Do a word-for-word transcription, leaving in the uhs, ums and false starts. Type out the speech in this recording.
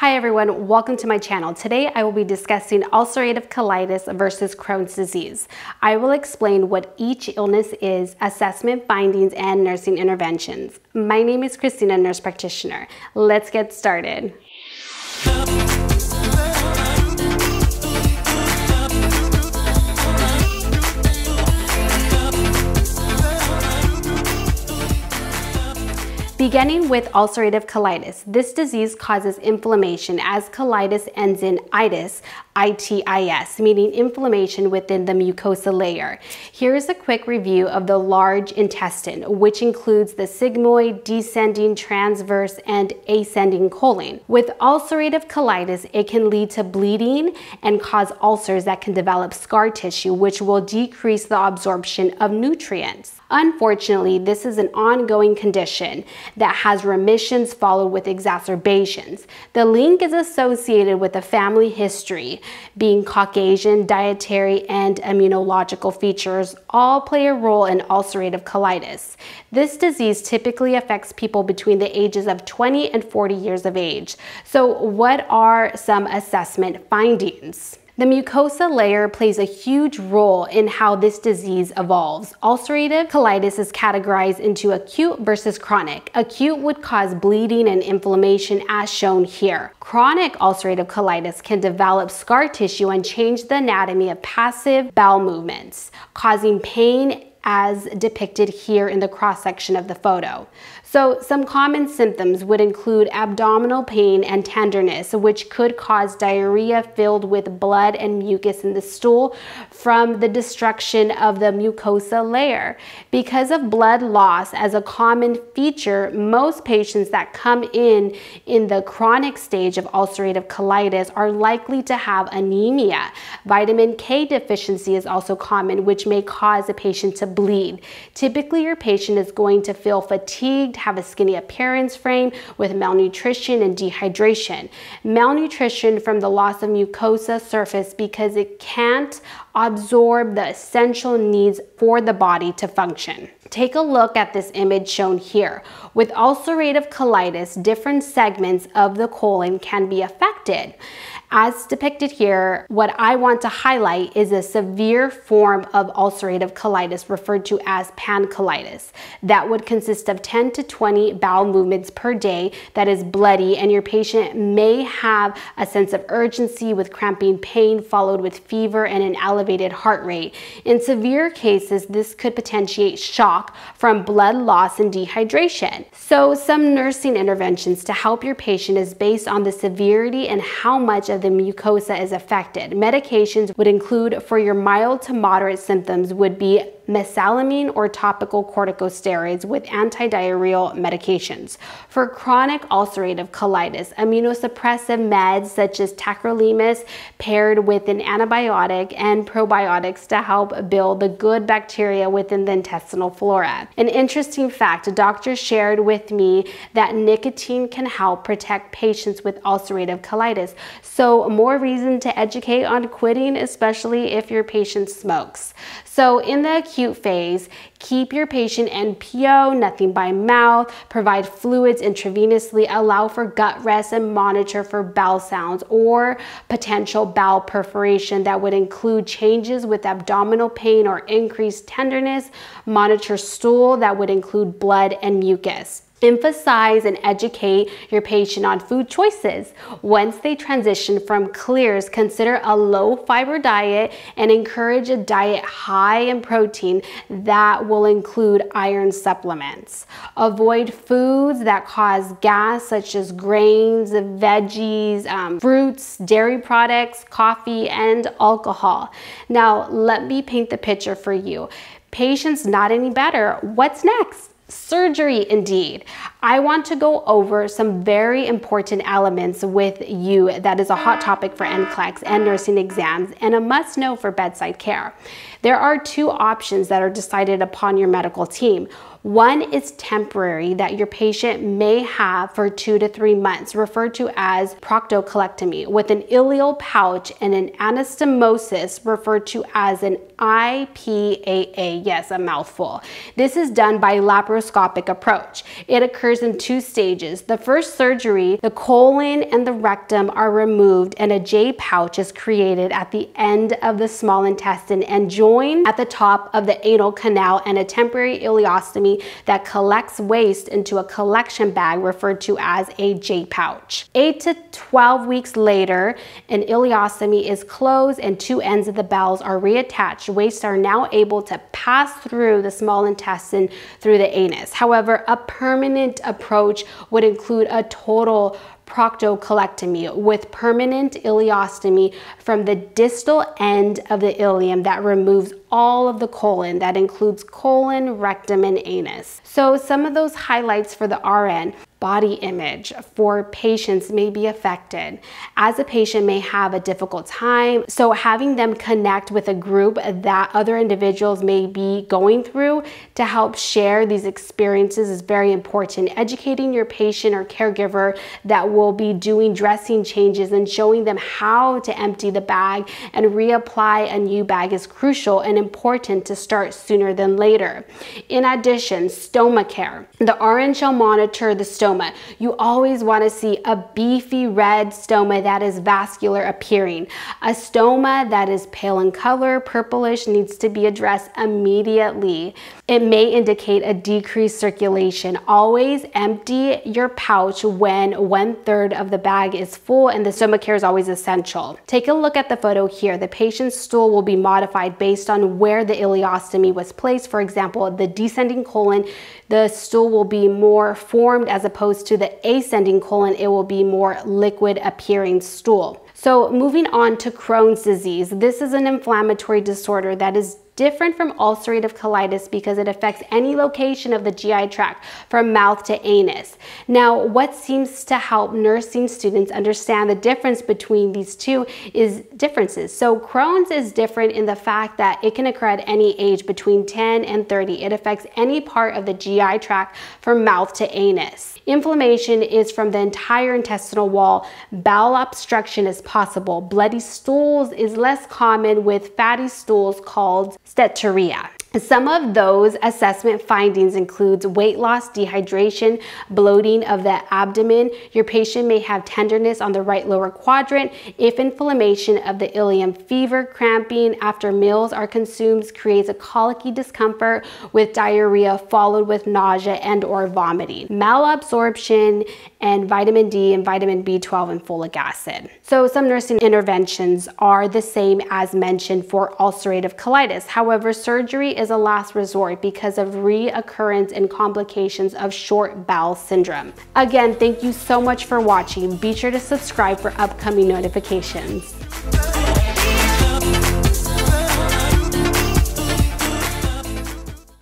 Hi everyone, welcome to my channel. Today I will be discussing ulcerative colitis versus Crohn's disease. I will explain what each illness is, assessment findings, and nursing interventions. My name is Christina, nurse practitioner. Let's get started. Beginning with ulcerative colitis, this disease causes inflammation as colitis ends in itis, I T I S, meaning inflammation within the mucosa layer. Here is a quick review of the large intestine, which includes the sigmoid, descending, transverse, and ascending colon. With ulcerative colitis, it can lead to bleeding and cause ulcers that can develop scar tissue, which will decrease the absorption of nutrients. Unfortunately, this is an ongoing condition that has remissions followed with exacerbations. The link is associated with a family history, being Caucasian, dietary, and immunological features all play a role in ulcerative colitis. This disease typically affects people between the ages of twenty and forty years of age. So what are some assessment findings? The mucosa layer plays a huge role in how this disease evolves. Ulcerative colitis is categorized into acute versus chronic. Acute would cause bleeding and inflammation as shown here. Chronic ulcerative colitis can develop scar tissue and change the anatomy of passive bowel movements, causing pain as depicted here in the cross-section of the photo. So some common symptoms would include abdominal pain and tenderness, which could cause diarrhea filled with blood and mucus in the stool from the destruction of the mucosa layer. Because of blood loss as a common feature, most patients that come in in the chronic stage of ulcerative colitis are likely to have anemia. Vitamin K deficiency is also common, which may cause a patient to bleed. Typically, your patient is going to feel fatigued, have a skinny appearance frame with malnutrition and dehydration. Malnutrition from the loss of mucosa surface because it can't absorb the essential needs for the body to function. Take a look at this image shown here. With ulcerative colitis, different segments of the colon can be affected. As depicted here, what I want to highlight is a severe form of ulcerative colitis referred to as pancolitis that would consist of ten to twenty bowel movements per day that is bloody, and your patient may have a sense of urgency with cramping pain followed with fever and an elevated heart rate. In severe cases, this could potentiate shock from blood loss and dehydration. So some nursing interventions to help your patient is based on the severity and how much of the mucosa is affected. Medications would include, for your mild to moderate symptoms, would be mesalamine or topical corticosteroids with antidiarrheal medications. For chronic ulcerative colitis, immunosuppressive meds such as tacrolimus paired with an antibiotic and probiotics to help build the good bacteria within the intestinal flora. An interesting fact, a doctor shared with me that nicotine can help protect patients with ulcerative colitis. So more reason to educate on quitting, especially if your patient smokes. So in the acute phase, keep your patient N P O, nothing by mouth, provide fluids intravenously, allow for gut rest, and monitor for bowel sounds or potential bowel perforation that would include changes with abdominal pain or increased tenderness, monitor stool that would include blood and mucus. Emphasize and educate your patient on food choices. Once they transition from clears, consider a low fiber diet and encourage a diet high in protein that will include iron supplements. Avoid foods that cause gas such as grains, veggies, um, fruits, dairy products, coffee, and alcohol. Now, let me paint the picture for you. Patient's not any better. What's next? Surgery, indeed. I want to go over some very important elements with you that is a hot topic for N C L E X and nursing exams and a must-know for bedside care. There are two options that are decided upon your medical team. One is temporary that your patient may have for two to three months, referred to as proctocolectomy, with an ileal pouch and an anastomosis, referred to as an I P A A. Yes, a mouthful. This is done by laparoscopic laparoscopic approach. It occurs in two stages. The first surgery, the colon and the rectum are removed and a J pouch is created at the end of the small intestine and joined at the top of the anal canal and a temporary ileostomy that collects waste into a collection bag referred to as a J pouch. eight to twelve weeks later, an ileostomy is closed and two ends of the bowels are reattached. Wastes are now able to pass through the small intestine through the anus. However, a permanent approach would include a total proctocolectomy with permanent ileostomy from the distal end of the ileum that removes all of the colon. That includes colon, rectum, and anus. So some of those highlights for the R N. Body image for patients may be affected, as a patient may have a difficult time. So having them connect with a group that other individuals may be going through to help share these experiences is very important. Educating your patient or caregiver that will be doing dressing changes and showing them how to empty the bag and reapply a new bag is crucial and important to start sooner than later. In addition, stoma care. The R N shall monitor the stoma. You always want to see a beefy red stoma that is vascular appearing. A stoma that is pale in color, purplish, needs to be addressed immediately. It may indicate a decreased circulation. Always empty your pouch when one third of the bag is full, and the stoma care is always essential. Take a look at the photo here. The patient's stool will be modified based on where the ileostomy was placed. For example, the descending colon, the stool will be more formed as opposed opposed to the ascending colon, it will be more liquid appearing stool. So moving on to Crohn's disease. This is an inflammatory disorder that is different from ulcerative colitis because it affects any location of the G I tract from mouth to anus. Now, what seems to help nursing students understand the difference between these two is differences. So Crohn's is different in the fact that it can occur at any age between ten and thirty. It affects any part of the G I tract from mouth to anus. Inflammation is from the entire intestinal wall. Bowel obstruction is possible. Bloody stools is less common with fatty stools called Step to react. Some of those assessment findings includes weight loss, dehydration, bloating of the abdomen. Your patient may have tenderness on the right lower quadrant. If inflammation of the ileum, fever, cramping after meals are consumed creates a colicky discomfort with diarrhea followed with nausea and or vomiting. Malabsorption and vitamin D and vitamin B twelve and folic acid. So some nursing interventions are the same as mentioned for ulcerative colitis. However, surgery is a last resort because of reoccurrence and complications of short bowel syndrome. Again, thank you so much for watching. Be sure to subscribe for upcoming notifications.